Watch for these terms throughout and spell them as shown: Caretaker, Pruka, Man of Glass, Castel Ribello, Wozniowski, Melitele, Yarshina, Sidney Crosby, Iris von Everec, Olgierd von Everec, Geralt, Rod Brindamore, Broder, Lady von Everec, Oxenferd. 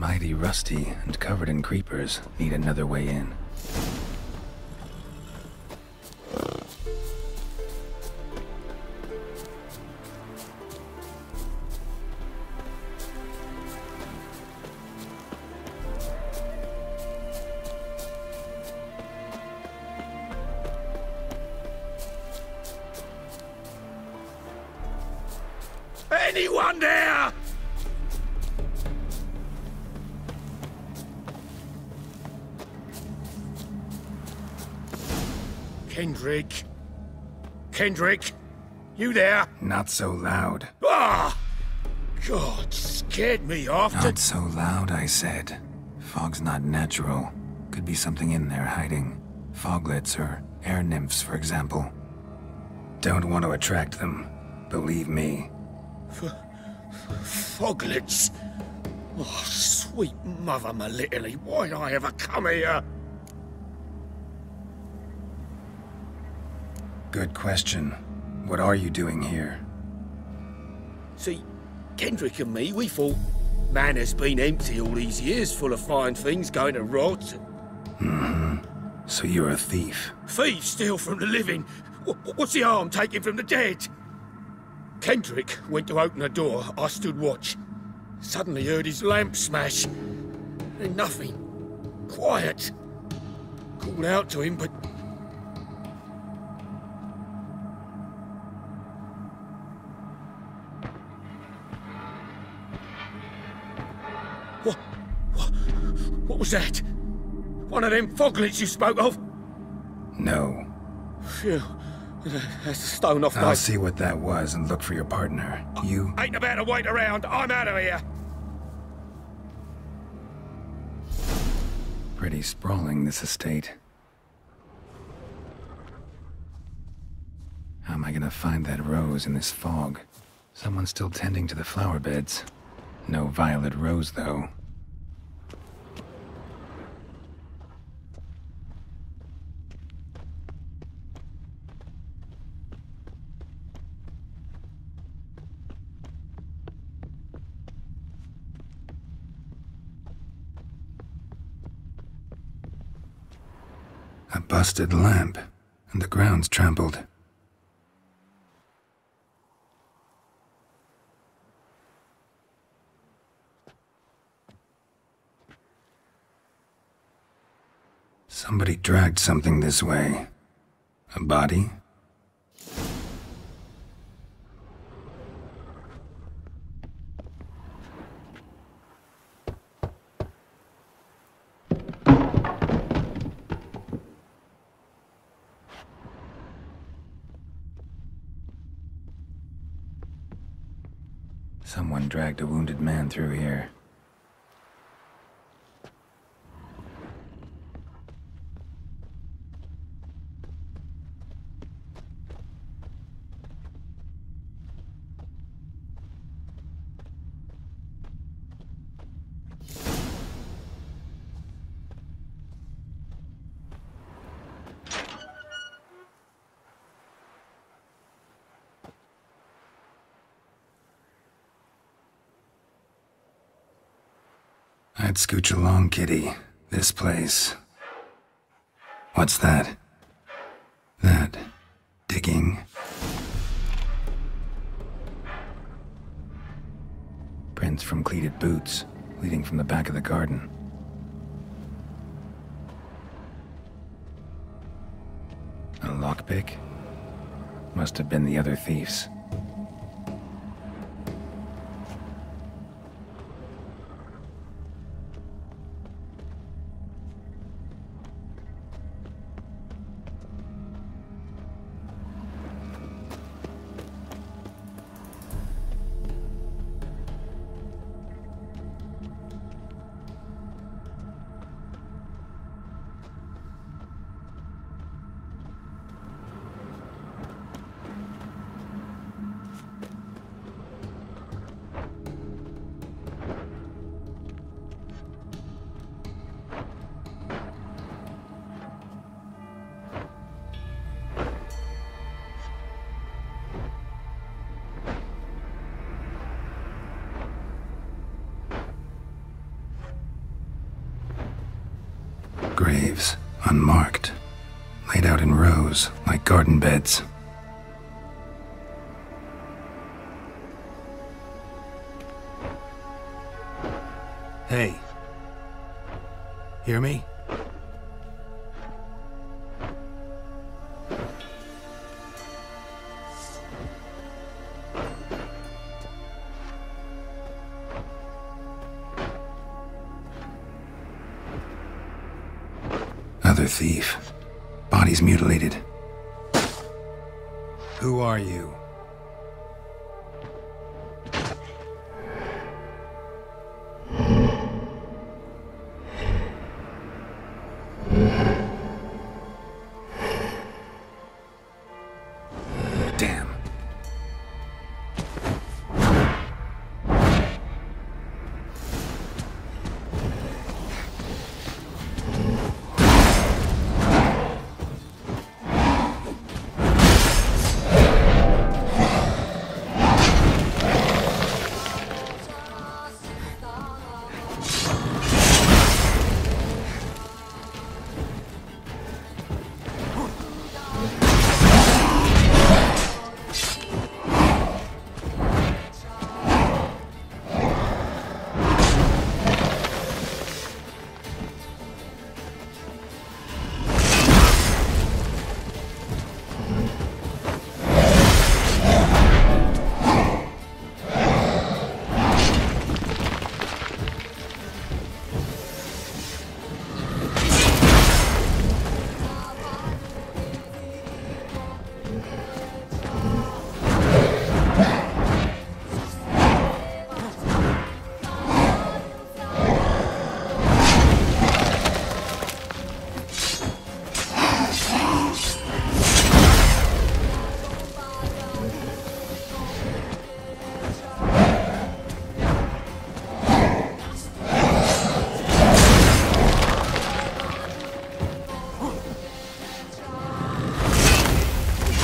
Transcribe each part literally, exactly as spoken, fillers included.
Mighty rusty and covered in creepers. Need another way in. Anyone there? Kendrick. Kendrick, you there? Not so loud. Ah! God, scared me off. Not so loud, I said. Fog's not natural. Could be something in there hiding. Foglets or air nymphs, for example. Don't want to attract them. Believe me. F foglets? Oh, sweet mother Melitele, why'd I ever come here? Good question. What are you doing here? See, Kendrick and me, we thought man has been empty all these years, full of fine things going to rot. Mm-hmm. So you're a thief? Thieves steal from the living. W what's the harm taking from the dead? Kendrick went to open the door. I stood watch. Suddenly heard his lamp smash. Then nothing. Quiet. Called out to him, but... What, what, what was that? One of them foglets you spoke of? No. Phew. That's a stone off my... I'll see what that was and look for your partner. I you... ain't about to wait around. I'm out of here. Pretty sprawling, this estate. How am I gonna find that rose in this fog? Someone's still tending to the flower beds. No violet rose, though. A busted lamp, and the ground's trampled. Somebody dragged something this way. A body? Someone dragged a wounded man through here. I'd scooch along, kitty. This place. What's that? That. Digging. Prints from cleated boots, leading from the back of the garden. A lockpick? Must have been the other thieves. graves, unmarked, laid out in rows like garden beds. Hey. Hear me? Other thief. Body's mutilated. Who are you?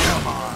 Come on.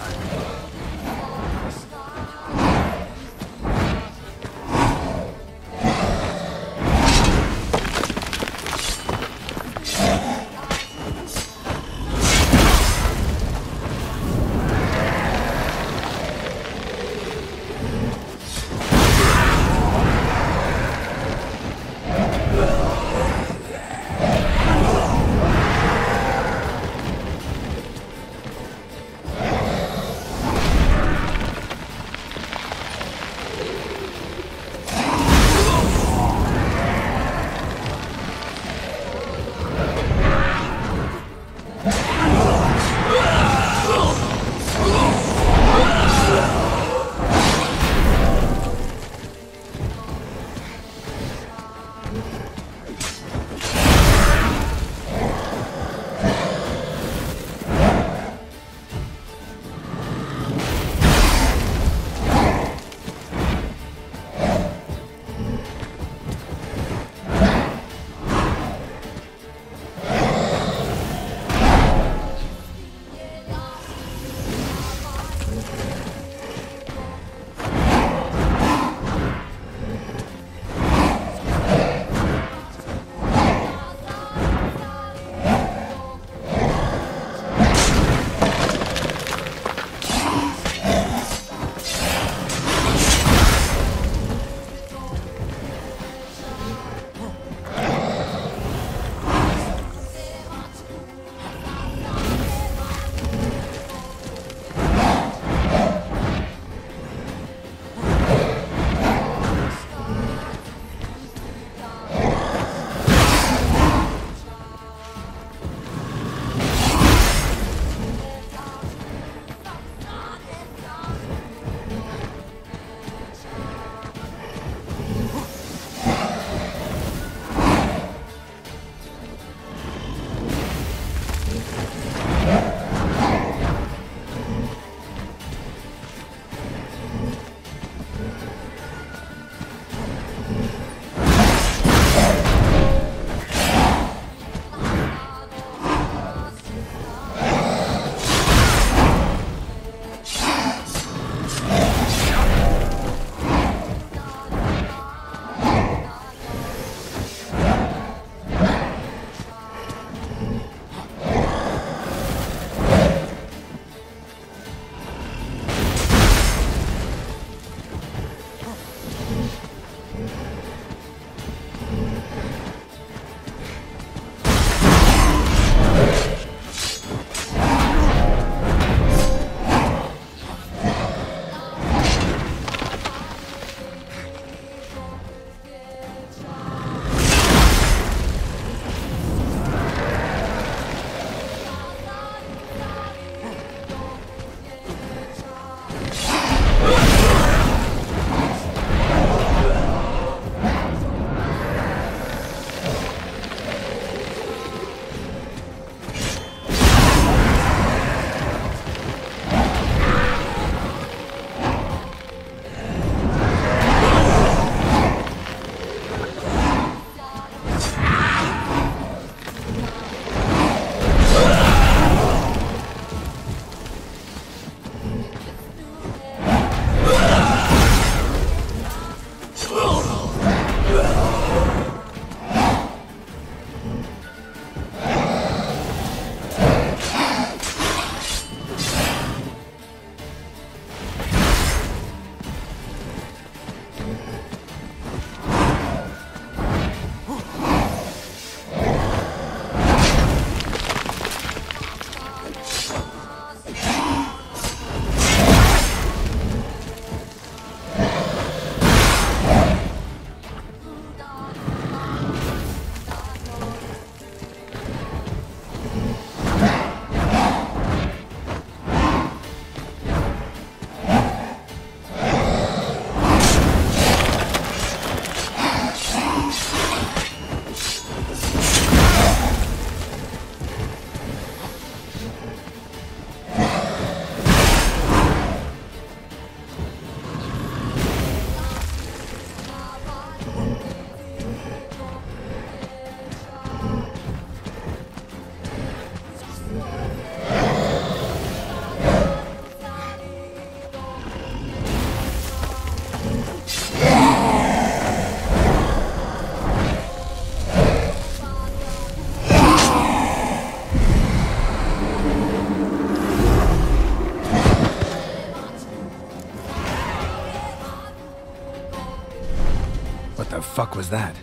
fuck was that?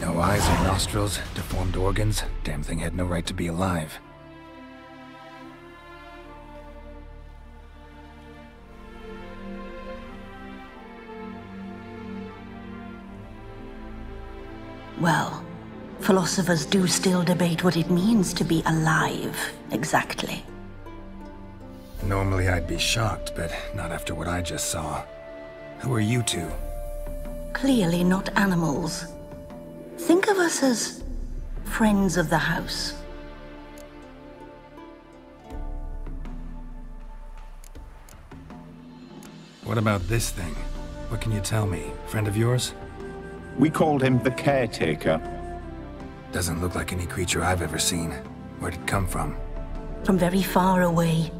No eyes or nostrils, deformed organs. Damn thing had no right to be alive. Well, philosophers do still debate what it means to be alive, exactly. Normally I'd be shocked, but not after what I just saw. Who are you two? Clearly not animals. Think of us as friends of the house. What about this thing? What can you tell me? Friend of yours? We called him the Caretaker. Doesn't look like any creature I've ever seen. Where'd it come from? From very far away.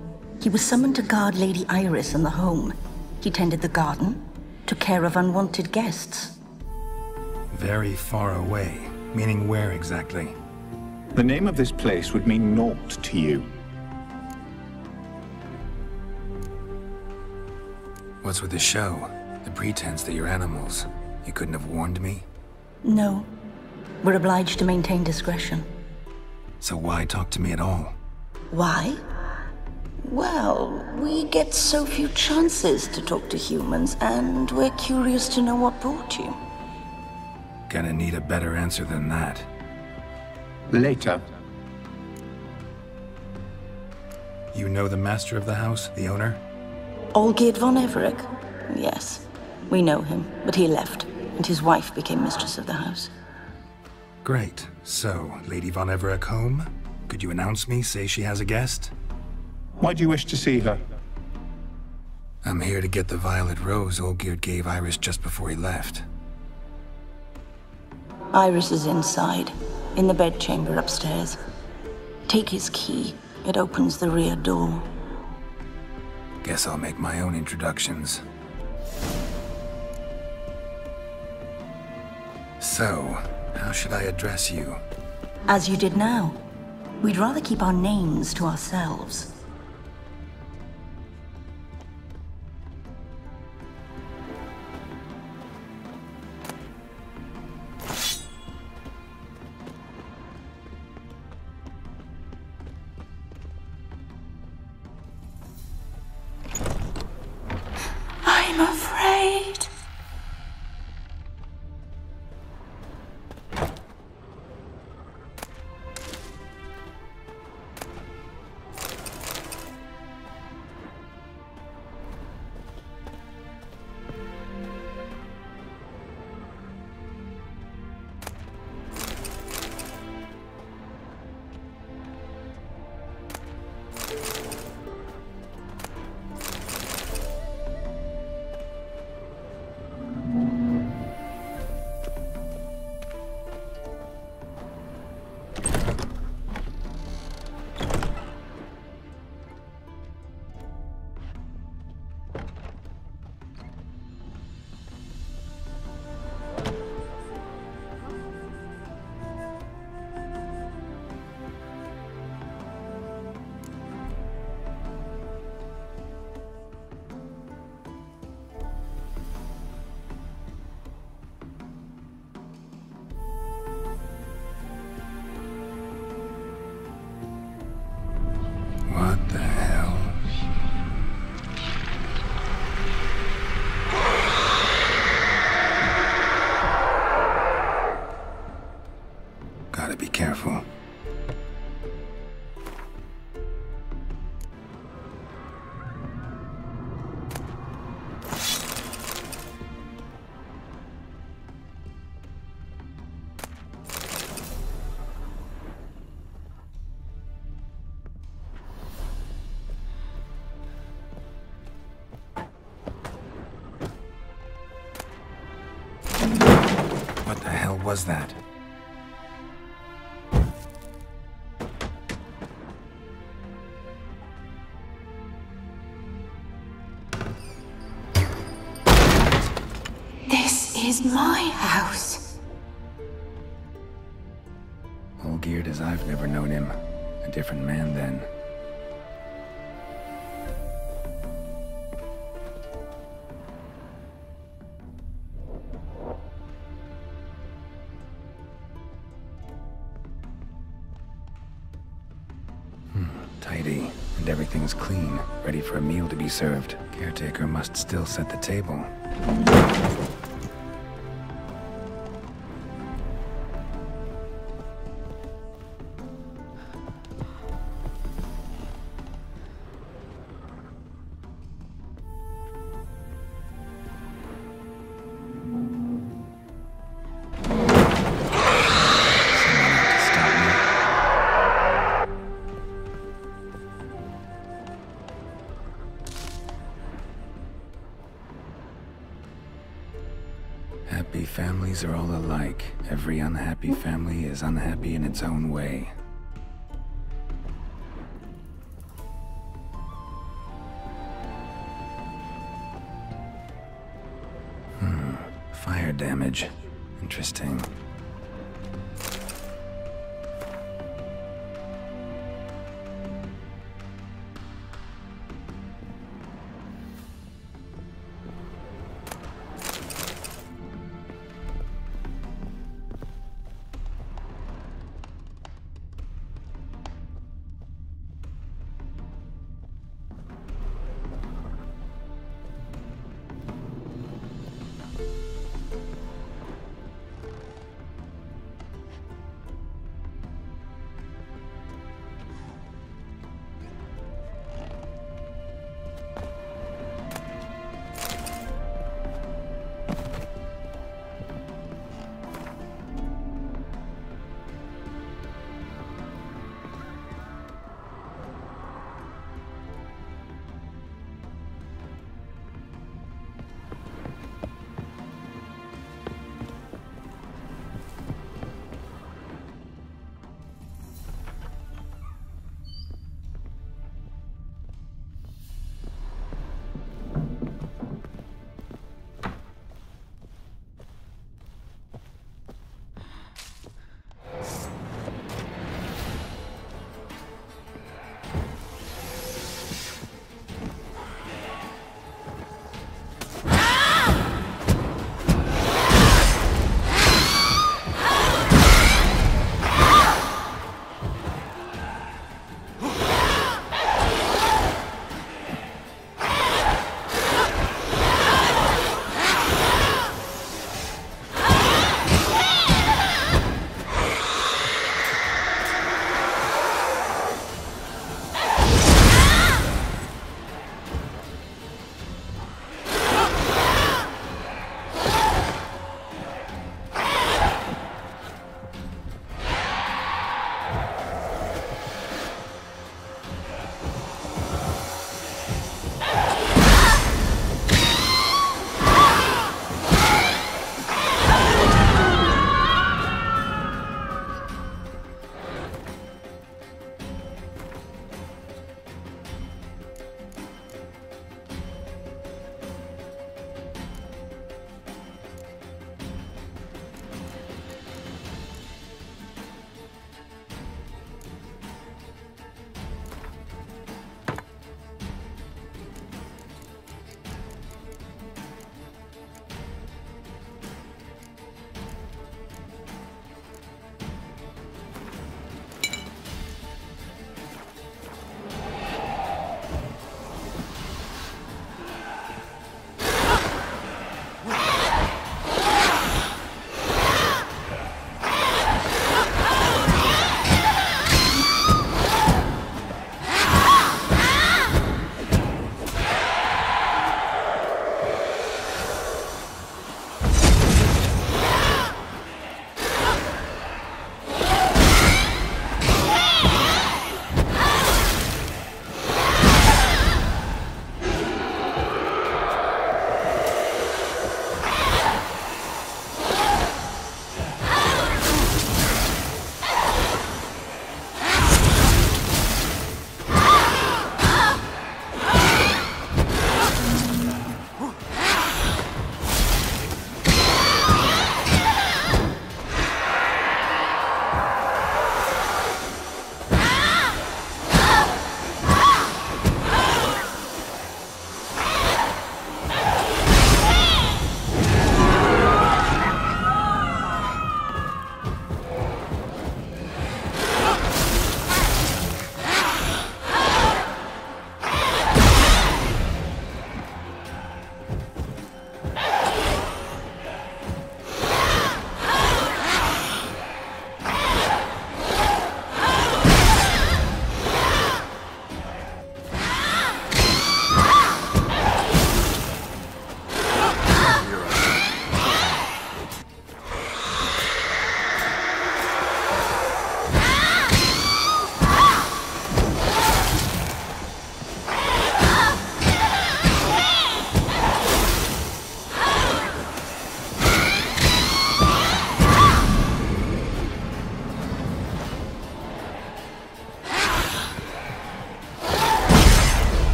He was summoned to guard Lady Iris in the home. He tended the garden, took care of unwanted guests. Very far away, meaning where exactly? The name of this place would mean naught to you. What's with the show? The pretense that you're animals. You couldn't have warned me? No. We're obliged to maintain discretion. So why talk to me at all? Why? Well, we get so few chances to talk to humans, and we're curious to know what brought you. Gonna need a better answer than that. Later. You know the master of the house, the owner? Olgierd von Everec. Yes. We know him, but he left, and his wife became mistress of the house. Great. So, Lady von Everec home? Could you announce me, say she has a guest? Why do you wish to see her? I'm here to get the violet rose Olgierd gave Iris just before he left. Iris is inside, in the bedchamber upstairs. Take his key. It opens the rear door. Guess I'll make my own introductions. So, how should I address you? As you did now. We'd rather keep our names to ourselves. I'm afraid. What was that? This is my house. Olgierd as I've never known him. A different man then. Tidy, and everything's clean, ready for a meal to be served. Caretaker must still set the table. Happy families are all alike. Every unhappy family is unhappy in its own way. Hmm. Fire damage. Interesting.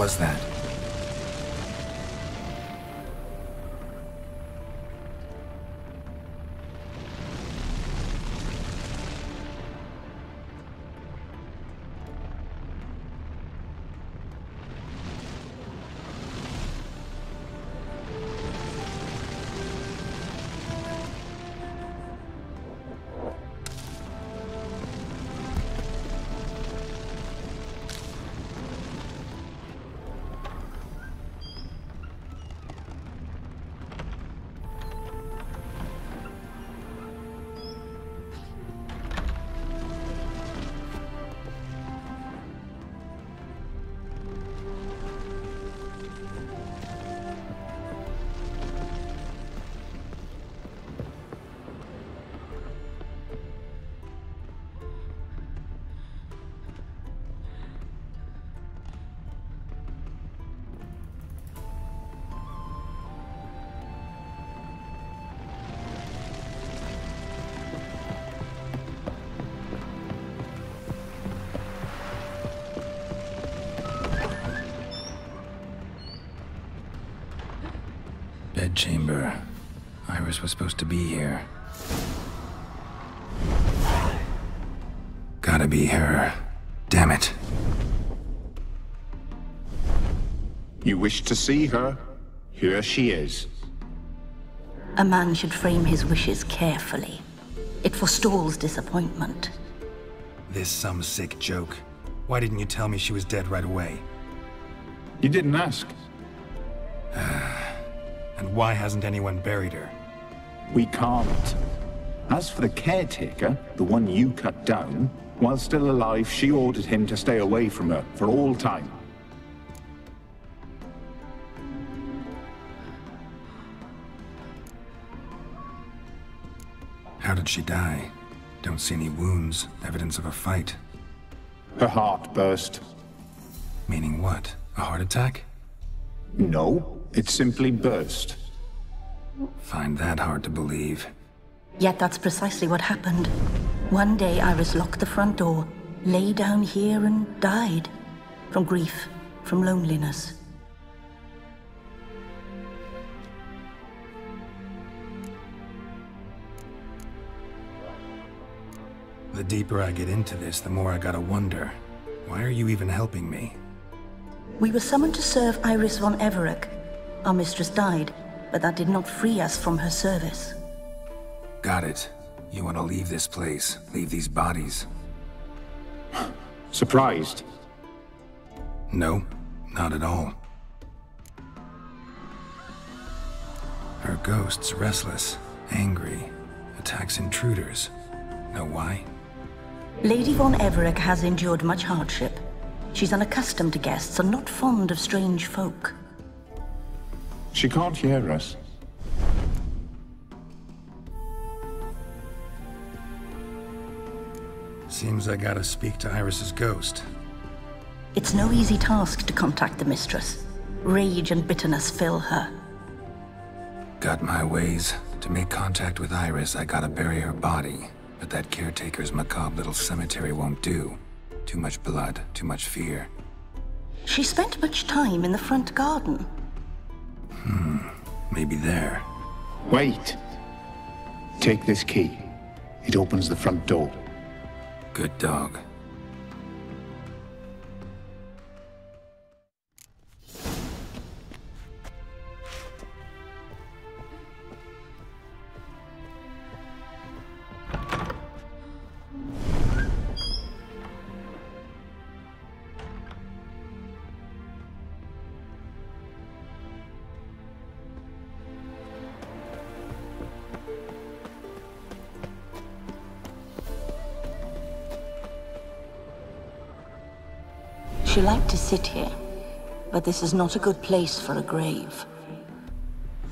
was that? Chamber. Iris was supposed to be here. Gotta be her. Damn it. You wish to see her? Here she is. A man should frame his wishes carefully. It forestalls disappointment. This is some sick joke. Why didn't you tell me she was dead right away? You didn't ask. And why hasn't anyone buried her? We can't. As for the caretaker, the one you cut down, while still alive, she ordered him to stay away from her for all time. How did she die? Don't see any wounds, evidence of a fight. Her heart burst. Meaning what? A heart attack? No. It simply burst. Find that hard to believe. Yet that's precisely what happened. One day Iris locked the front door, lay down here and died. From grief, from loneliness. The deeper I get into this, the more I gotta wonder. Why are you even helping me? We were summoned to serve Iris von Everec. Our mistress died, but that did not free us from her service. Got it. You want to leave this place, leave these bodies. Surprised? No, not at all. Her ghost's restless, angry, attacks intruders. Know why? Lady von Everec has endured much hardship. She's unaccustomed to guests and not fond of strange folk. She can't hear us. Seems I gotta speak to Iris's ghost. It's no easy task to contact the mistress. Rage and bitterness fill her. Got my ways. To make contact with Iris, I gotta bury her body. But that caretaker's macabre little cemetery won't do. Too much blood, too much fear. She spent much time in the front garden. Hmm, maybe there. Wait. Take this key. It opens the front door. Good dog. She liked to sit here, but this is not a good place for a grave.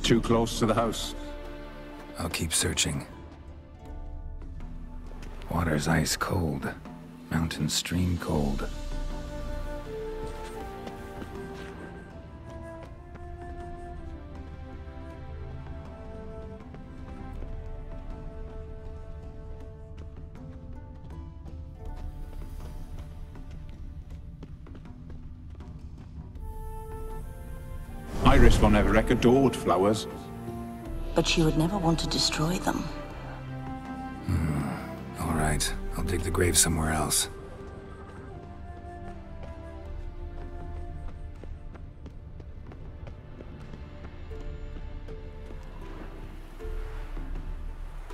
Too close to the house. I'll keep searching. Water's ice cold, mountain stream cold. Iris von Everec adored flowers. But she would never want to destroy them. Hmm. All right. I'll dig the grave somewhere else.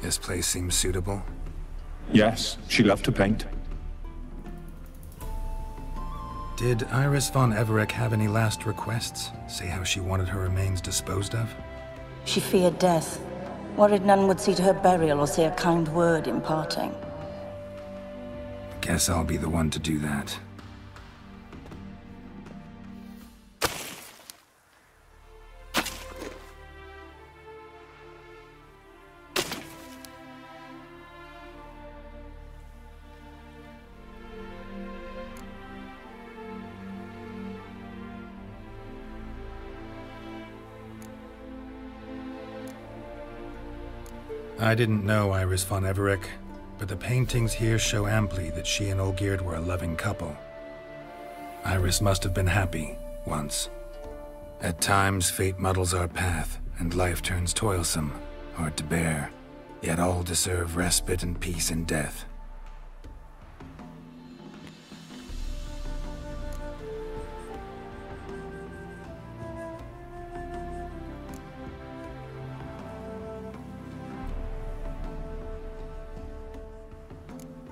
This place seems suitable. Yes, she loved to paint. Did Iris von Everec have any last requests? Say how she wanted her remains disposed of? She feared death, worried none would see to her burial or say a kind word in parting. Guess I'll be the one to do that. I didn't know Iris von Everec, but the paintings here show amply that she and Olgierd were a loving couple. Iris must have been happy, once. At times, fate muddles our path, and life turns toilsome, hard to bear, yet all deserve respite and peace in death.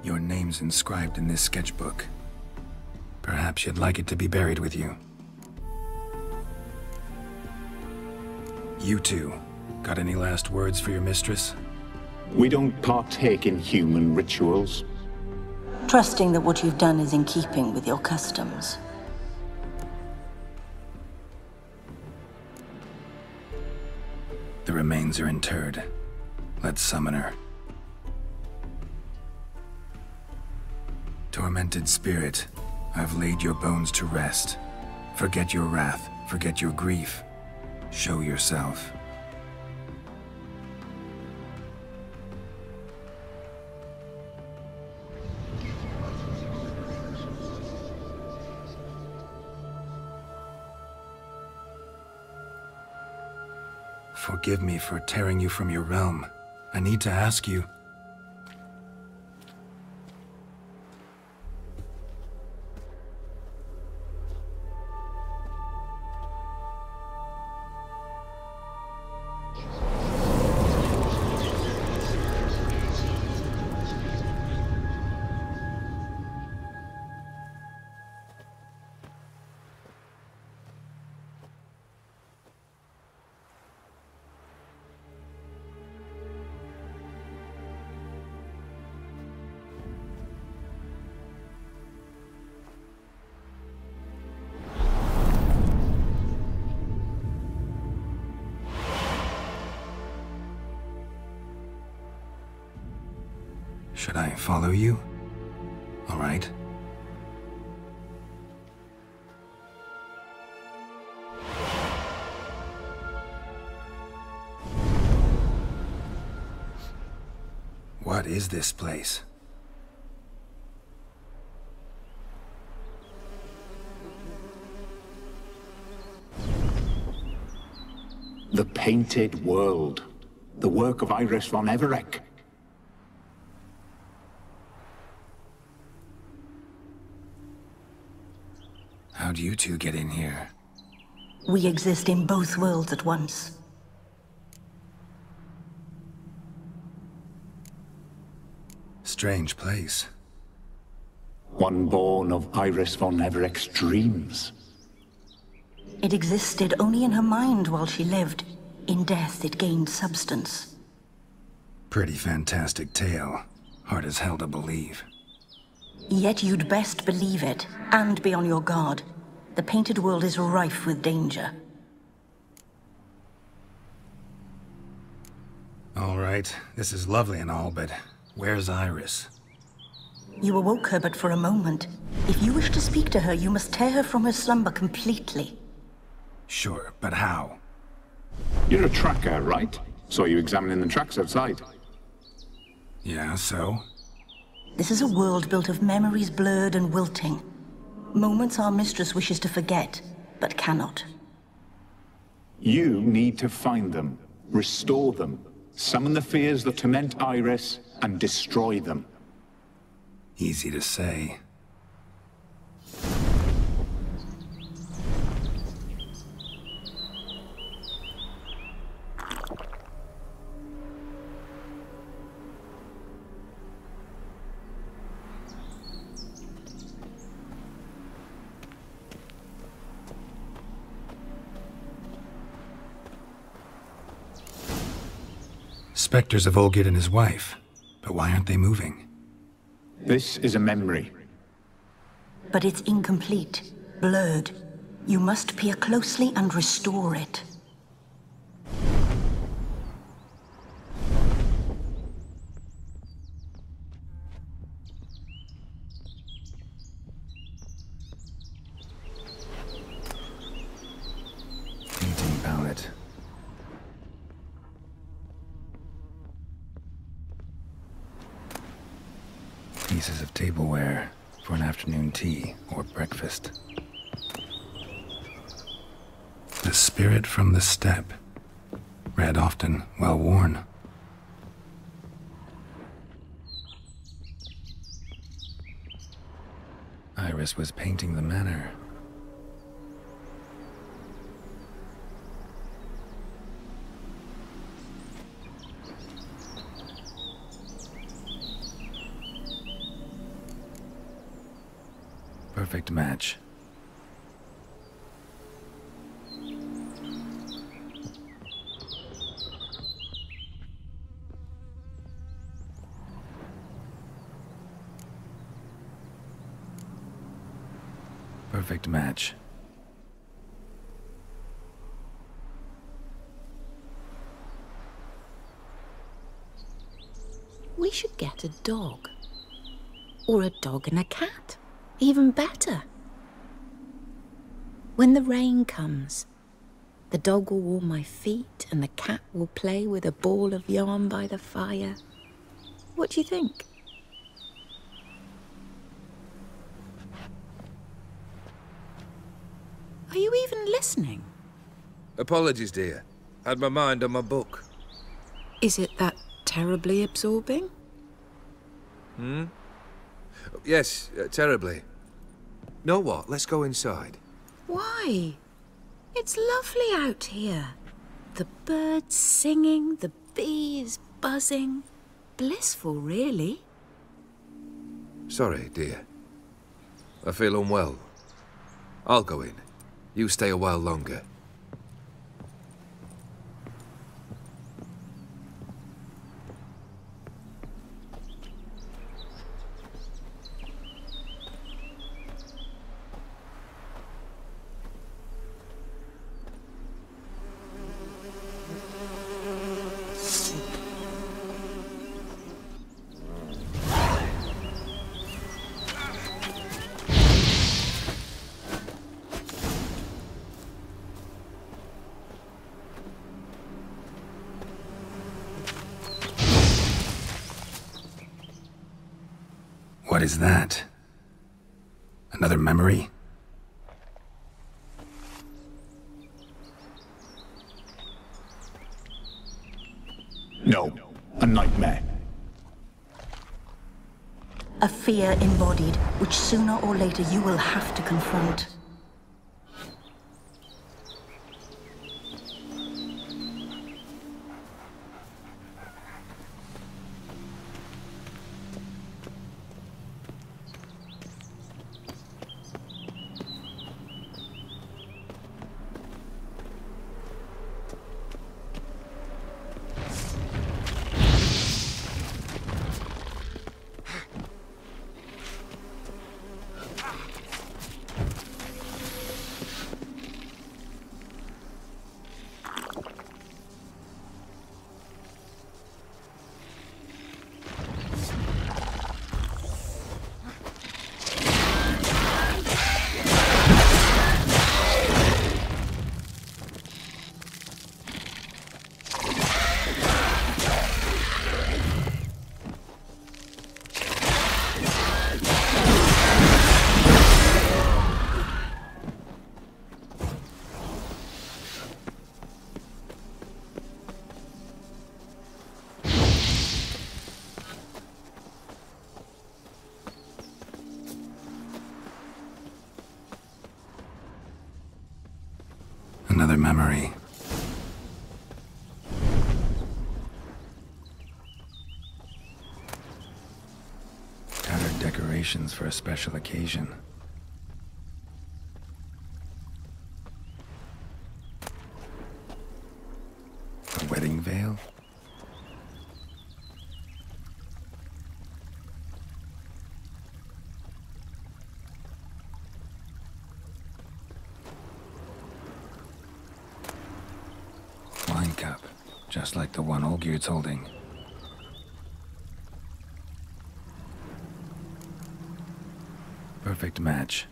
Your name's inscribed in this sketchbook. Perhaps you'd like it to be buried with you. You two, got any last words for your mistress? We don't partake in human rituals. Trusting that what you've done is in keeping with your customs. The remains are interred. Let's summon her. Tormented spirit, I've laid your bones to rest. Forget your wrath, forget your grief. Show yourself. Forgive me for tearing you from your realm. I need to ask you. Should I follow you? All right. What is this place? The Painted World. The work of Iris von Everec. How'd you two get in here? We exist in both worlds at once. Strange place. One born of Iris von Everec's dreams. It existed only in her mind while she lived. In death, it gained substance. Pretty fantastic tale. Hard as hell to believe. Yet you'd best believe it, and be on your guard. The Painted World is rife with danger. All right, this is lovely and all, but where's Iris? You awoke her but for a moment. If you wish to speak to her, you must tear her from her slumber completely. Sure, but how? You're a tracker, right? Saw you examining the tracks outside. Yeah, so? This is a world built of memories blurred and wilting. Moments our mistress wishes to forget, but cannot. You need to find them, restore them, summon the fears that torment Iris, and destroy them. Easy to say. Specters of Olgierd and his wife, but why aren't they moving? This is a memory. But it's incomplete, blurred. You must peer closely and restore it. Tableware for an afternoon tea or breakfast. The Spirit from the Steppe. Read often, well worn. Iris was painting the manor. Perfect match. Perfect match. We should get a dog. Or a dog and a cat. Even better. When the rain comes, the dog will warm my feet and the cat will play with a ball of yarn by the fire. What do you think? Are you even listening? Apologies, dear. Had my mind on my book. Is it that terribly absorbing? Hmm? Yes, uh, terribly. Know what? Let's go inside. Why? It's lovely out here. The birds singing, the bees buzzing. Blissful, really. Sorry, dear. I feel unwell. I'll go in. You stay a while longer. What is that? Another memory? No, a nightmare. A fear embodied, which sooner or later you will have to confront. memory. Gathered decorations for a special occasion. A wedding veil? Just like the one Olgierd's holding. Perfect match.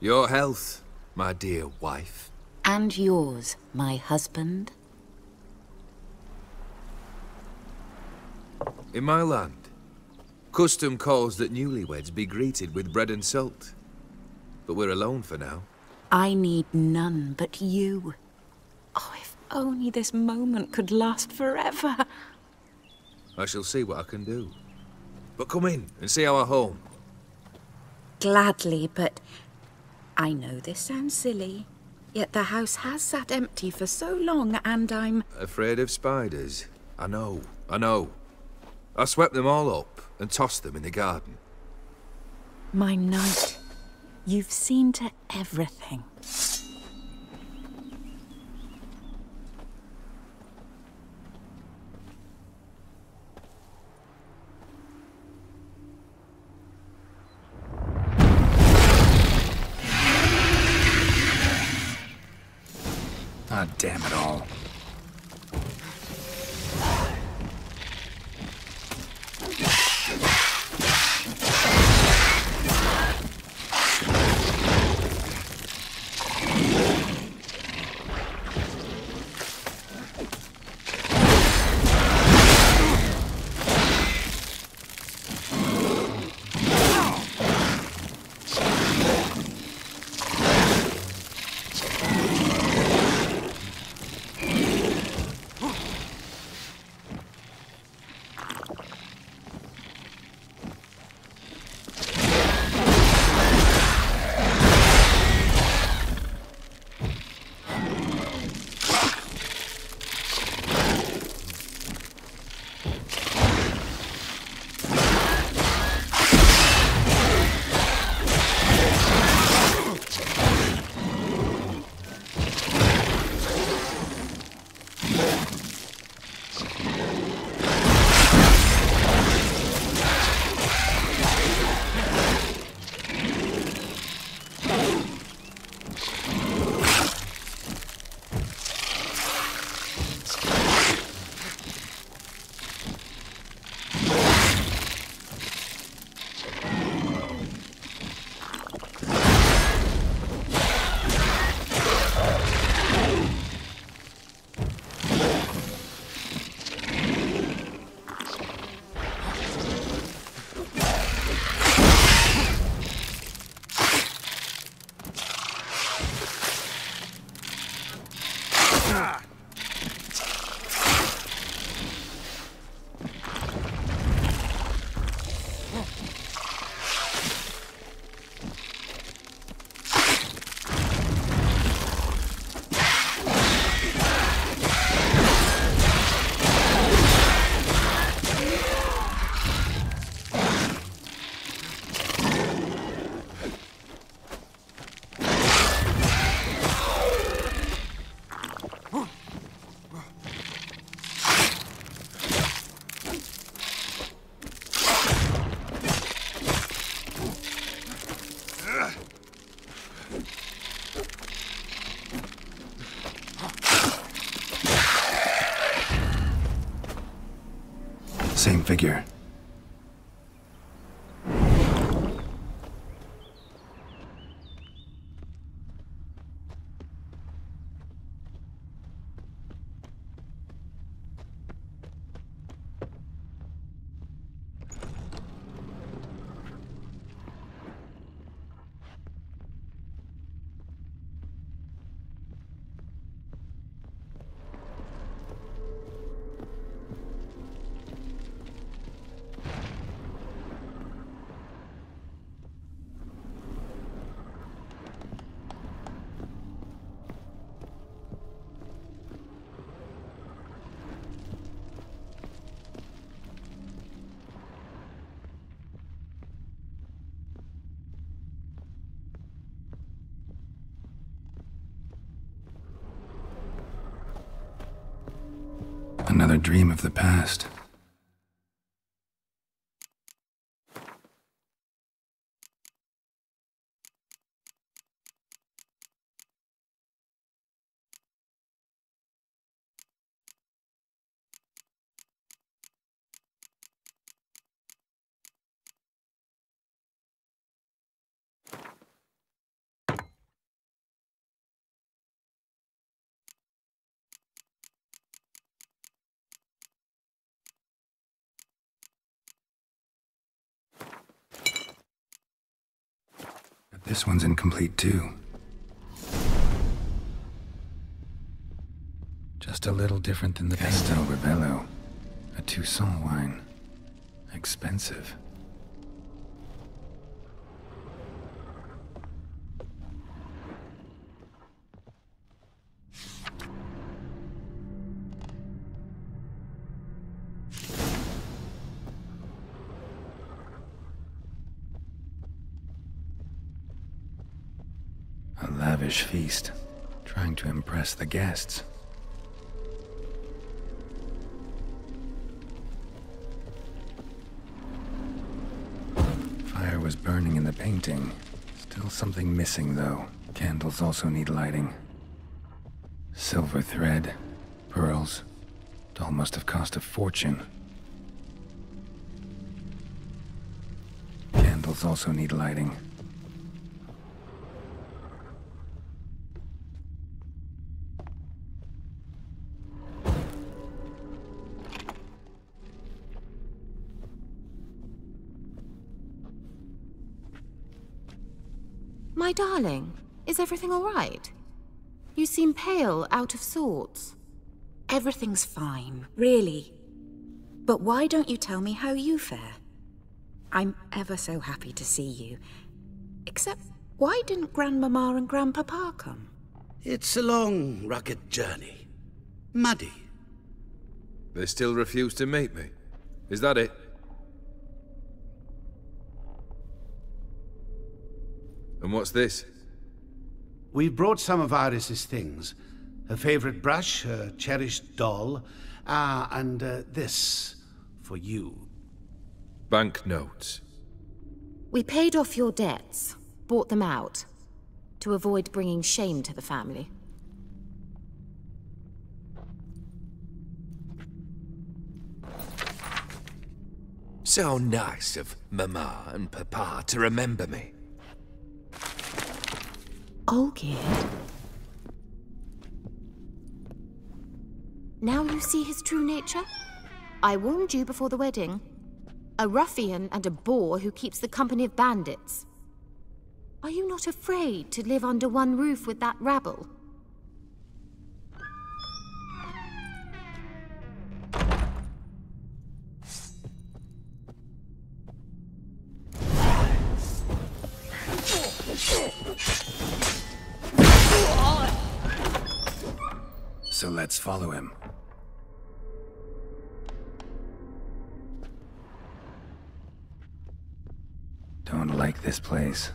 Your health, my dear wife. And yours, my husband. In my land, custom calls that newlyweds be greeted with bread and salt. But we're alone for now. I need none but you. Oh, if only this moment could last forever. I shall see what I can do. But come in and see our home. Gladly, but I know this sounds silly, yet the house has sat empty for so long and I'm... afraid of spiders. I know, I know. I swept them all up and tossed them in the garden. My knight, you've seen to everything. God damn it all. Same figure. Another dream of the past. This one's incomplete, too. Just a little different than the Castel Ribello. A Toussaint wine. Expensive. Feast, trying to impress the guests. Fire was burning in the painting. Still something missing, though. Candles also need lighting. Silver thread, pearls. It all must have cost a fortune. Candles also need lighting. My darling, is everything all right? You seem pale, out of sorts. Everything's fine, really. But why don't you tell me how you fare? I'm ever so happy to see you. Except, why didn't Grandmama and Grandpapa come? It's a long, rugged journey. Muddy. They still refuse to meet me. Is that it? And what's this? We've brought some of Iris's things. Her favorite brush, her cherished doll. Ah, and uh, this for you. Banknotes. We paid off your debts, bought them out, to avoid bringing shame to the family. So nice of Mama and Papa to remember me. Olgierd? Now you see his true nature? I warned you before the wedding. A ruffian and a boor who keeps the company of bandits. Are you not afraid to live under one roof with that rabble? So let's follow him. Don't like this place.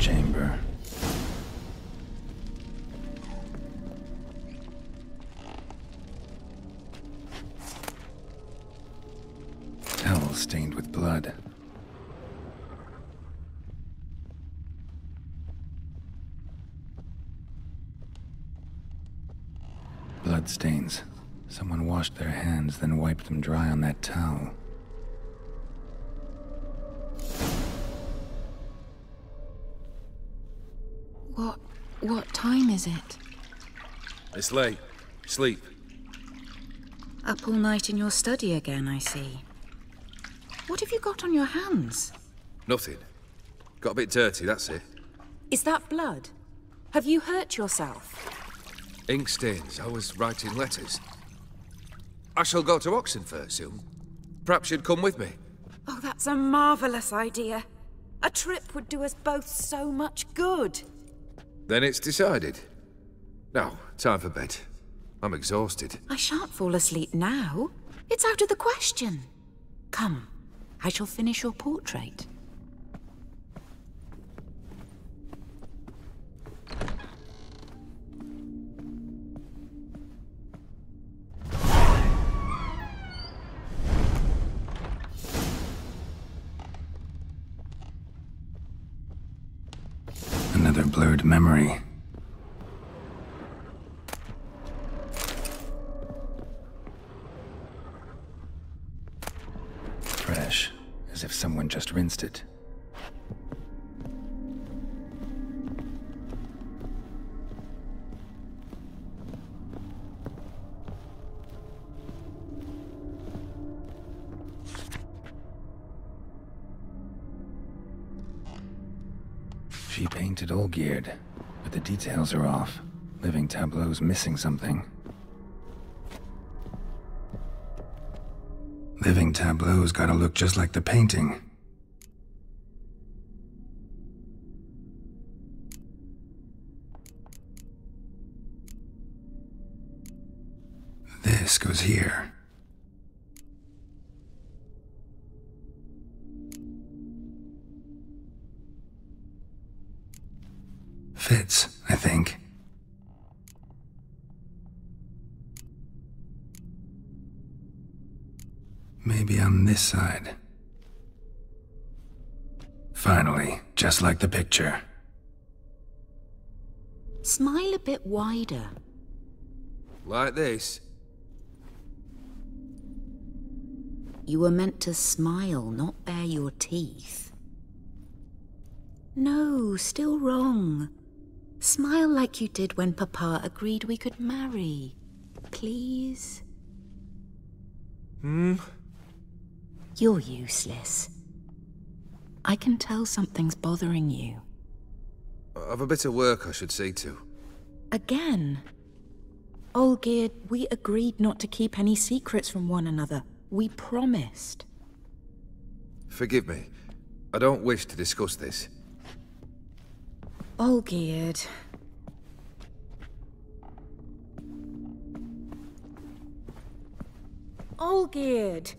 Chamber. Towel stained with blood. Blood stains. Someone washed their hands, then wiped them dry on that towel. What time is it? It's late. Sleep. Up all night in your study again, I see. What have you got on your hands? Nothing. Got a bit dirty, that's it. Is that blood? Have you hurt yourself? Ink stains. I was writing letters. I shall go to Oxenferd soon. Perhaps you'd come with me. Oh, that's a marvelous idea. A trip would do us both so much good. Then it's decided. Now, time for bed. I'm exhausted. I shan't fall asleep now. It's out of the question. Come, I shall finish your portrait. Another blurred memory. Fresh, as if someone just rinsed it. She painted Olgierd, but the details are off. Living tableau's missing something. Living tableau's gotta look just like the painting. This goes here. Fits, I think. Maybe on this side. Finally, just like the picture. Smile a bit wider. Like this. You were meant to smile, not bare your teeth. No, still wrong. Smile like you did when Papa agreed we could marry. Please? Hmm? You're useless. I can tell something's bothering you. I've a bit of work I should see to. Again? Olgierd, we agreed not to keep any secrets from one another. We promised. Forgive me. I don't wish to discuss this. Olgierd. Olgierd.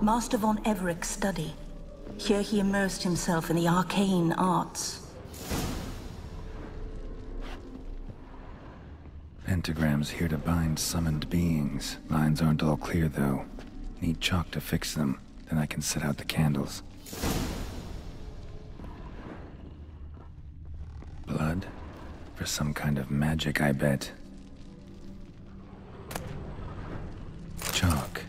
Master von Everec's study. Here he immersed himself in the arcane arts. Pentagrams here to bind summoned beings. Lines aren't all clear, though. Need chalk to fix them, then I can set out the candles. Blood? For some kind of magic, I bet. Chalk.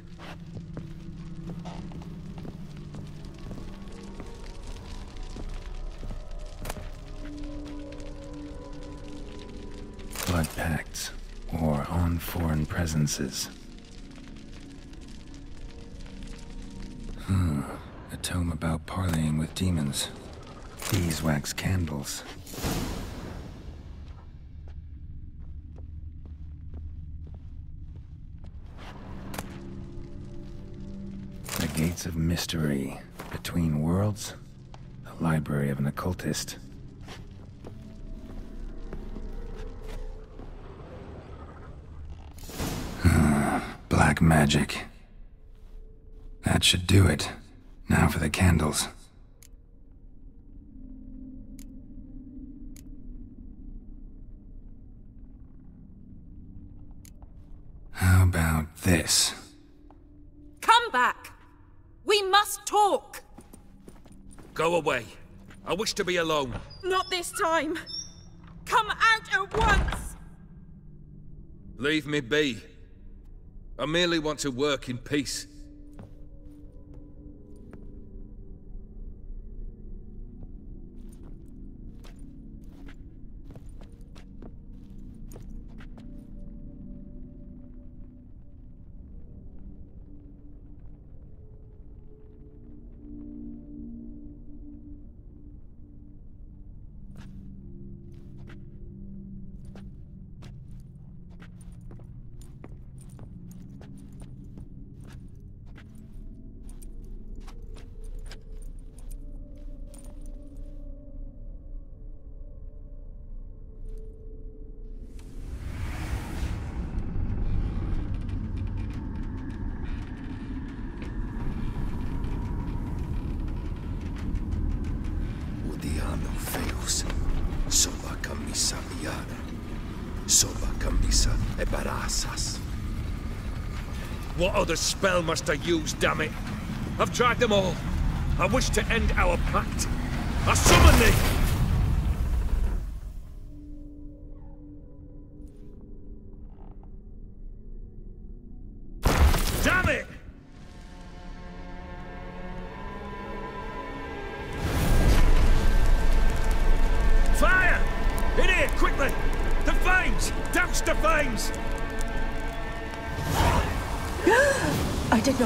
Blood pacts, or on foreign presences. Hmm, a tome about parleying with demons. Beeswax candles. Gates of Mystery. Between Worlds. The Library of an Occultist. Black magic. That should do it. Now for the candles. How about this? Come back! We must talk! Go away. I wish to be alone. Not this time. Come out at once! Leave me be. I merely want to work in peace. What other spell must I use, damn it? I've tried them all. I wish to end our pact. I summon thee!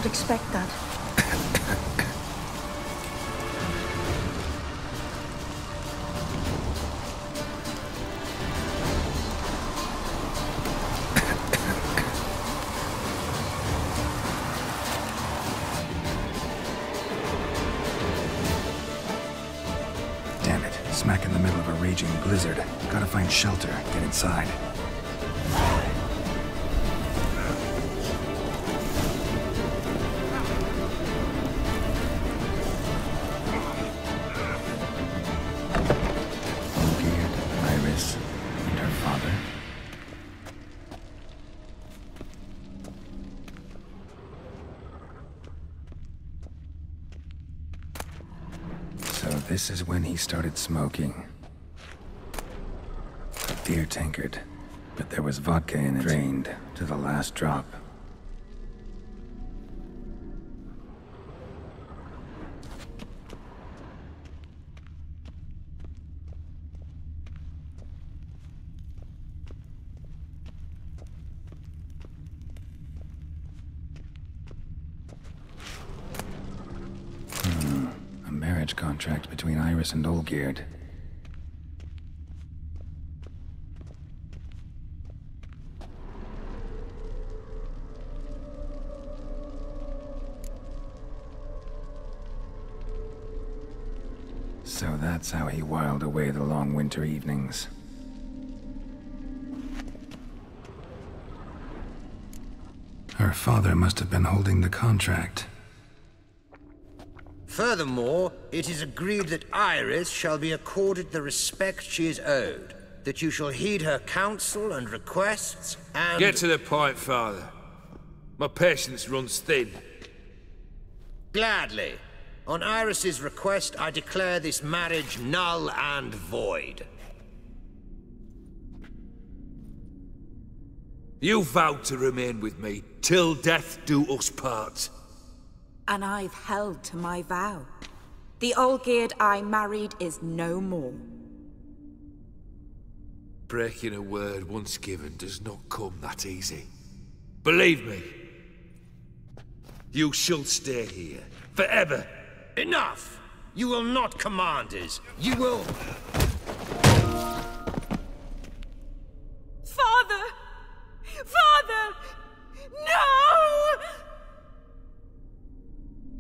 Expect that. Damn it. Smack in the middle of a raging blizzard. Gotta find shelter. Get inside. This is when he started smoking. A beer tankard, but there was vodka in it, drained to the last drop. Contract between Iris and Olgierd. So that's how he whiled away the long winter evenings. Her father must have been holding the contract. Furthermore, it is agreed that Iris shall be accorded the respect she is owed, that you shall heed her counsel and requests, and... Get to the point, Father. My patience runs thin. Gladly. On Iris's request, I declare this marriage null and void. You vowed to remain with me, till death do us part. And I've held to my vow. The Olgierd I married is no more. Breaking a word once given does not come that easy. Believe me, you shall stay here, forever. Enough! You will not command us. You will... Father! Father! No!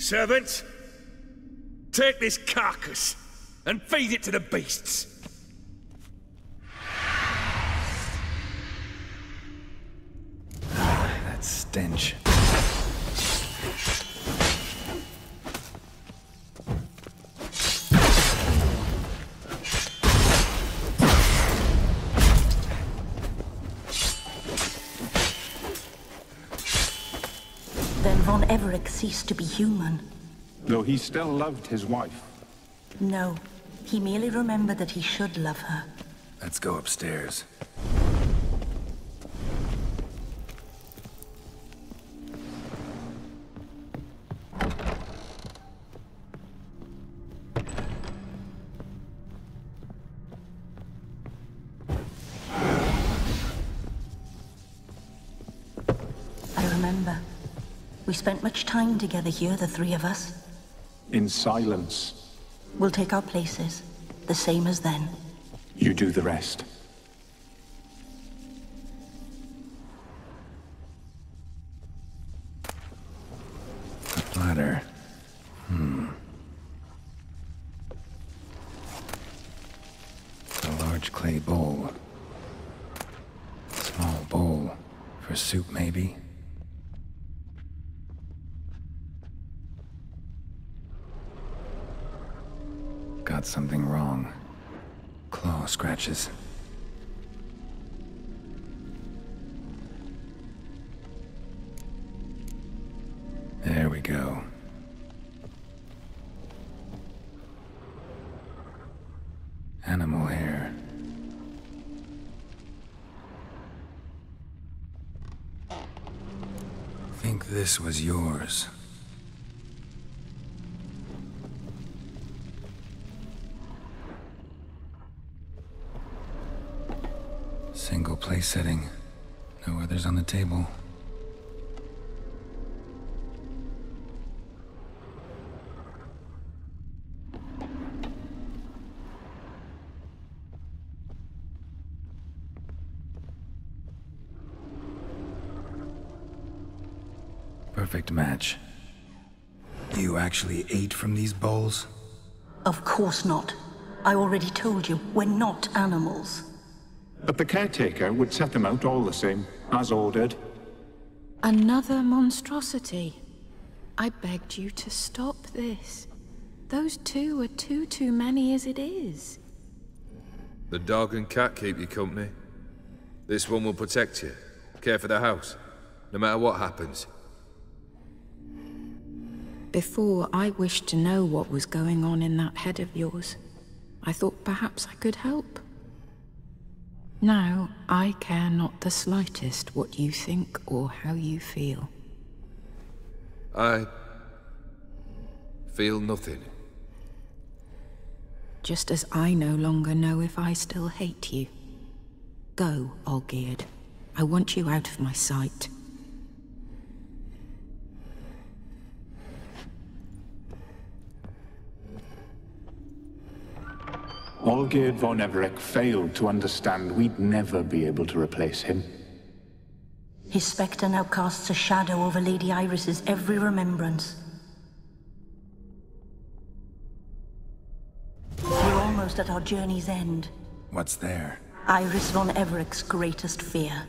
Servants, take this carcass and feed it to the beasts. Ah, that stench. Von Everec ceased to be human. Though he still loved his wife. No, he merely remembered that he should love her. Let's go upstairs. I remember. We spent much time together here, the three of us. In silence. We'll take our places, the same as then. You do the rest. The ladder. Hmm. A large clay bowl. Small bowl. For soup, maybe? Got something wrong. Claw scratches. There we go. Animal hair. Think this was yours. Single place setting. No others on the table. Perfect match. You actually ate from these bowls? Of course not. I already told you, we're not animals. But the caretaker would set them out all the same, as ordered. Another monstrosity. I begged you to stop this. Those two are too too many as it is. The dog and cat keep you company. This one will protect you, care for the house, no matter what happens. Before, I wished to know what was going on in that head of yours. I thought perhaps I could help. Now, I care not the slightest what you think or how you feel. I feel nothing. Just as I no longer know if I still hate you. Go, Olgierd. I want you out of my sight. Olgierd von Everec failed to understand we'd never be able to replace him. His spectre now casts a shadow over Lady Iris's every remembrance. We're almost at our journey's end. What's there? Iris von Everec's greatest fear.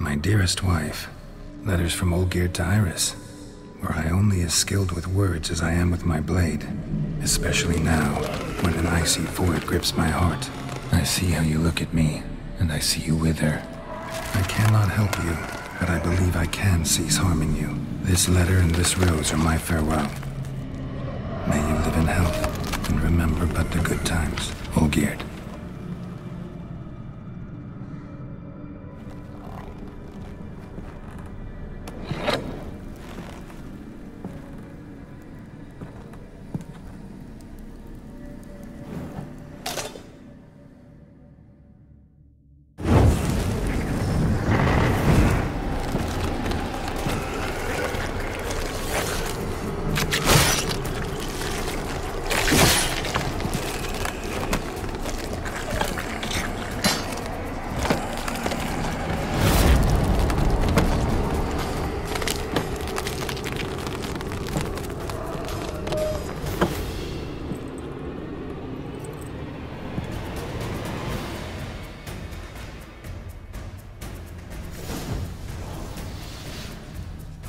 My dearest wife, letters from Olgierd to Iris, were I only as skilled with words as I am with my blade, especially now, when an icy void grips my heart. I see how you look at me, and I see you with her. I cannot help you, but I believe I can cease harming you. This letter and this rose are my farewell. May you live in health, and remember but the good times, Olgierd.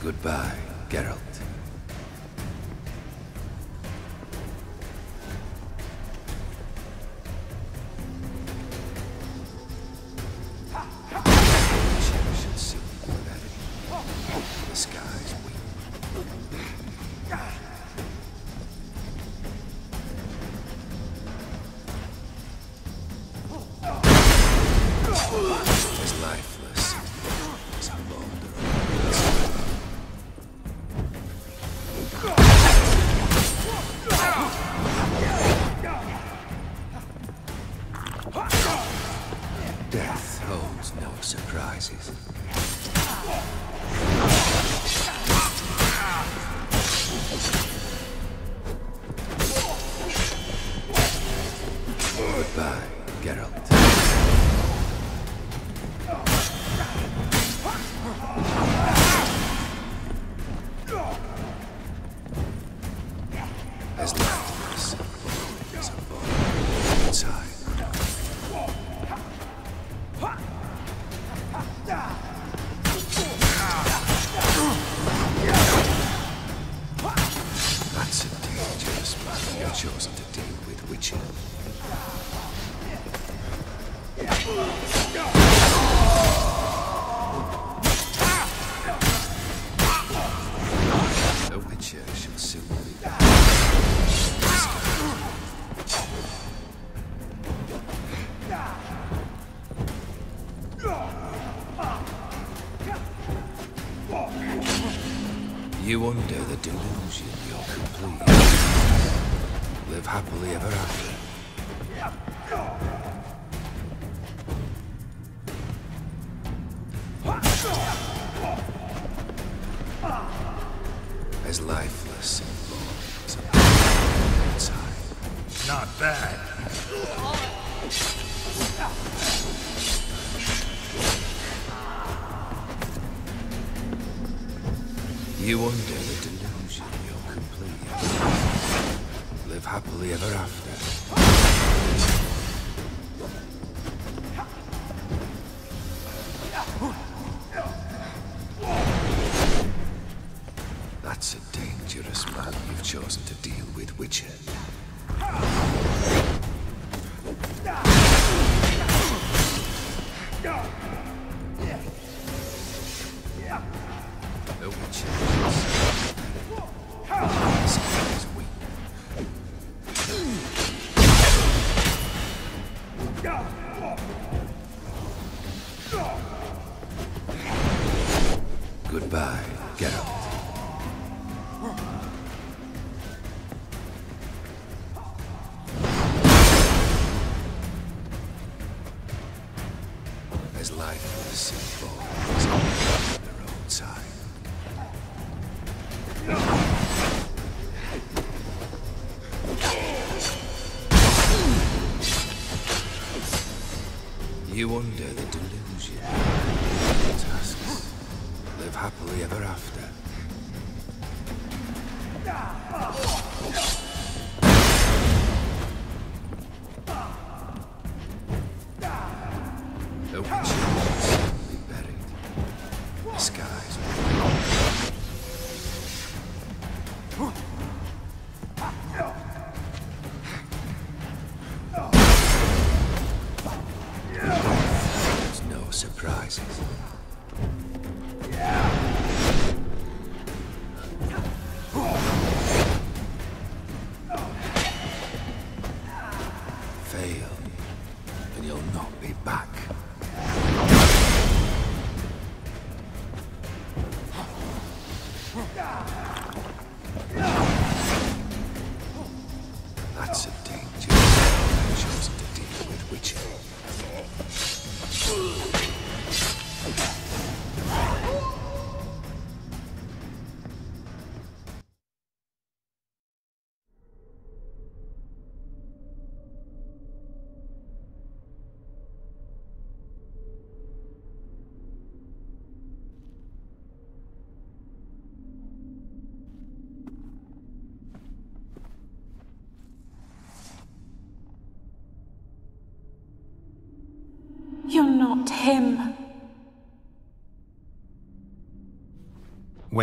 Goodbye, Geralt. You under the delusion you're complete. Live happily ever after. As lifeless and long as a inside. Not bad. You under the delusion you're complete. Live happily ever after. That's a dangerous man you've chosen to deal with, Witcher. The Witcher is weak. Goodbye, Geralt. You under the delusion, tasks, live happily ever after. The witch is suddenly buried. The skies will be surprises. Fail, and you'll not be back. That's a danger you've chosen to deal with, Witcher.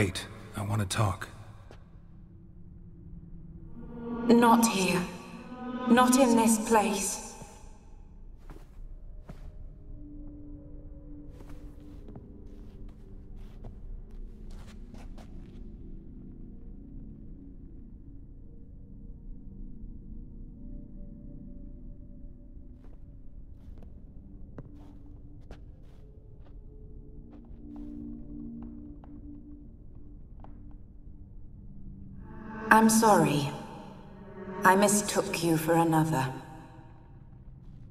Wait, I want to talk. Not here. Not in this place. I'm sorry. I mistook you for another.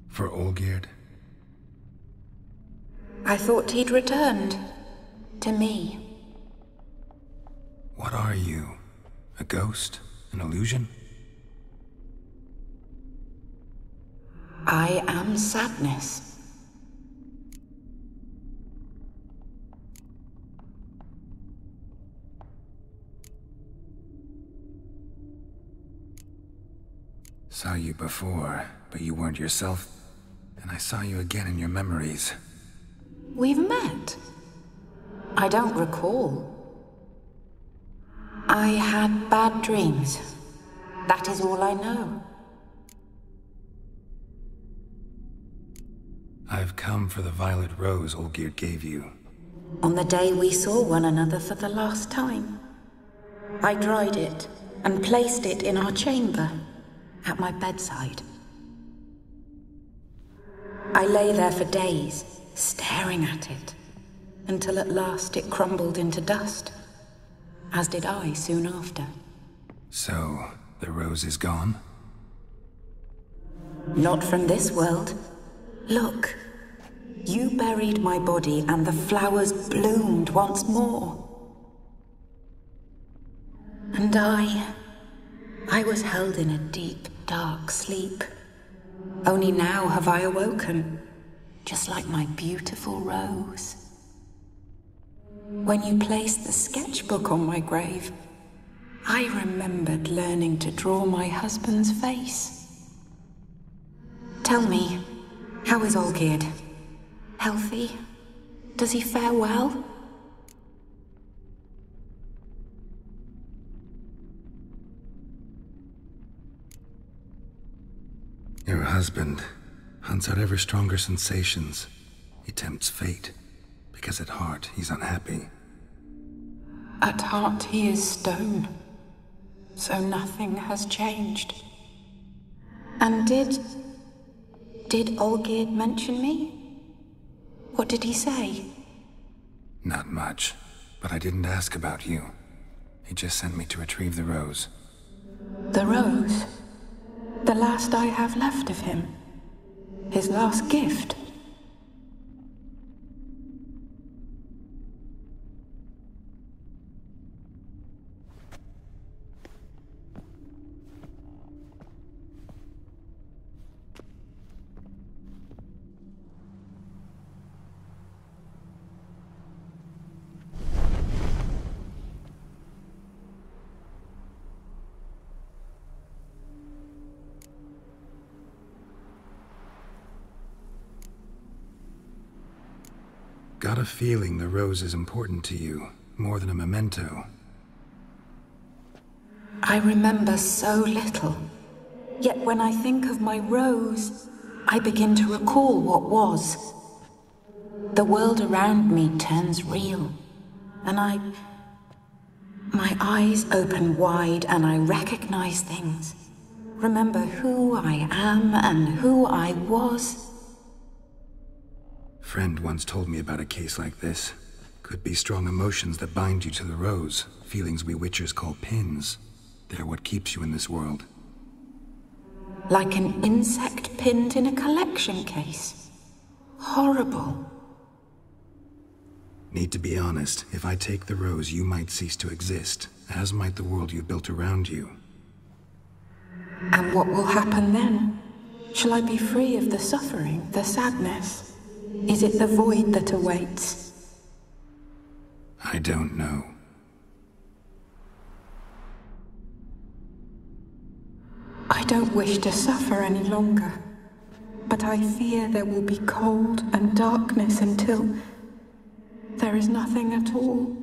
For Olgierd? I thought he'd returned. To me. What are you? A ghost? An illusion? I am sadness. I saw you before, but you weren't yourself, and I saw you again in your memories. We've met? I don't recall. I had bad dreams. That is all I know. I've come for the violet rose Olgierd gave you. On the day we saw one another for the last time, I dried it and placed it in our chamber. At my bedside. I lay there for days, staring at it, until at last it crumbled into dust, as did I soon after. So, the rose is gone? Not from this world. Look, you buried my body and the flowers bloomed once more. And I... I was held in a deep, dark sleep. Only now have I awoken, just like my beautiful rose. When you placed the sketchbook on my grave, I remembered learning to draw my husband's face. Tell me, how is Olgierd? Healthy? Does he fare well? Your husband hunts out ever stronger sensations. He tempts fate, because at heart he's unhappy. At heart he is stone, so nothing has changed. And did... did Olgierd mention me? What did he say? Not much, but I didn't ask about you. He just sent me to retrieve the rose. The rose? The last I have left of him. His last gift. Got a feeling the rose is important to you, more than a memento. I remember so little. Yet when I think of my rose, I begin to recall what was. The world around me turns real, and I... my eyes open wide and I recognize things. Remember who I am and who I was. A friend once told me about a case like this. Could be strong emotions that bind you to the rose, feelings we witchers call pins. They're what keeps you in this world. Like an insect pinned in a collection case. Horrible. Need to be honest, if I take the rose, you might cease to exist, as might the world you built around you. And what will happen then? Shall I be free of the suffering, the sadness? Is it the void that awaits? I don't know. I don't wish to suffer any longer, but I fear there will be cold and darkness until there is nothing at all.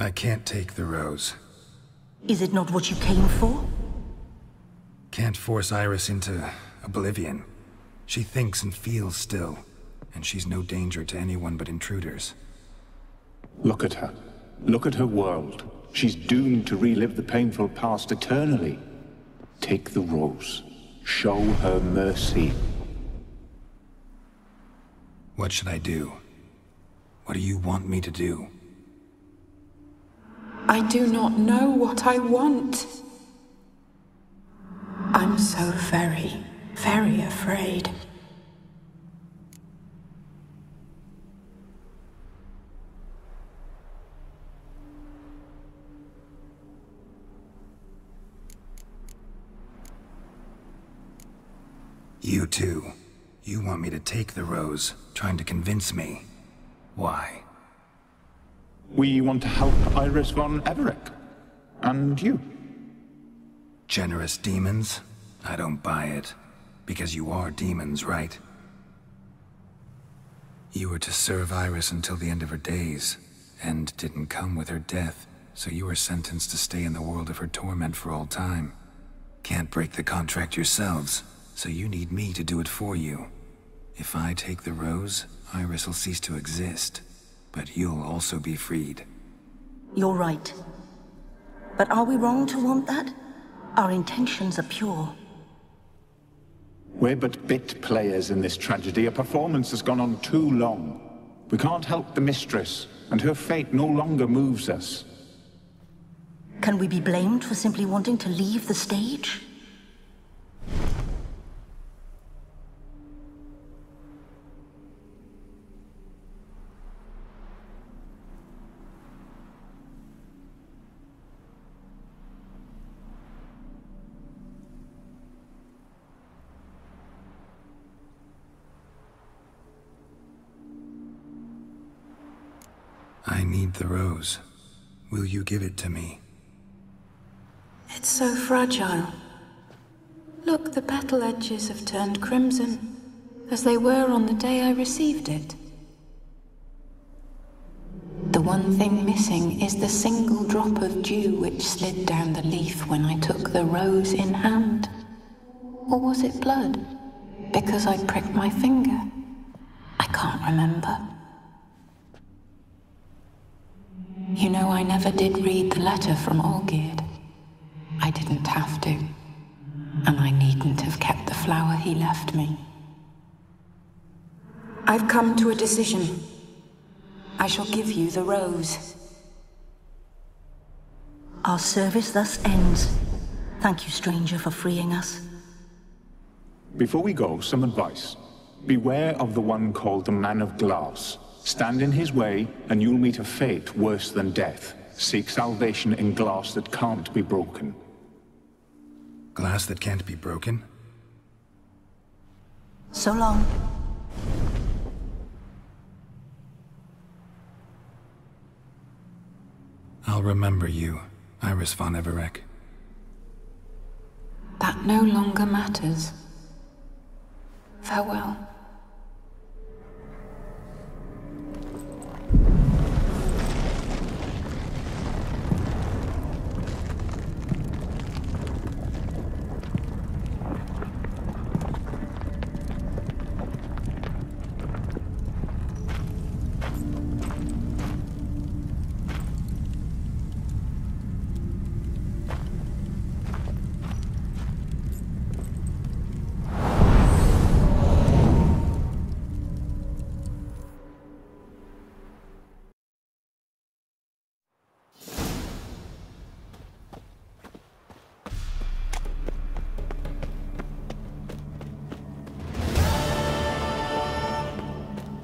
I can't take the rose. Is it not what you came for? Can't force Iris into oblivion. She thinks and feels still, and she's no danger to anyone but intruders. Look at her. Look at her world. She's doomed to relive the painful past eternally. Take the rose. Show her mercy. What should I do? What do you want me to do? I do not know what I want. I'm so very, very afraid. You too. You want me to take the rose, trying to convince me. Why? We want to help Iris von Everec. And you. Generous demons? I don't buy it. Because you are demons, right? You were to serve Iris until the end of her days, and didn't come with her death, so you were sentenced to stay in the world of her torment for all time. Can't break the contract yourselves, so you need me to do it for you. If I take the rose, Iris will cease to exist. But you'll also be freed. You're right. But are we wrong to want that? Our intentions are pure. We're but bit players in this tragedy. A performance has gone on too long. We can't help the mistress, and her fate no longer moves us. Can we be blamed for simply wanting to leave the stage? I need the rose. Will you give it to me? It's so fragile. Look, the petal edges have turned crimson, as they were on the day I received it. The one thing missing is the single drop of dew which slid down the leaf when I took the rose in hand. Or was it blood? Because I pricked my finger. I can't remember. You know, I never did read the letter from Olgierd. I didn't have to. And I needn't have kept the flower he left me. I've come to a decision. I shall give you the rose. Our service thus ends. Thank you, stranger, for freeing us. Before we go, some advice. Beware of the one called the Man of Glass. Stand in his way, and you'll meet a fate worse than death. Seek salvation in glass that can't be broken. Glass that can't be broken? So long. I'll remember you, Iris von Everec. That no longer matters. Farewell.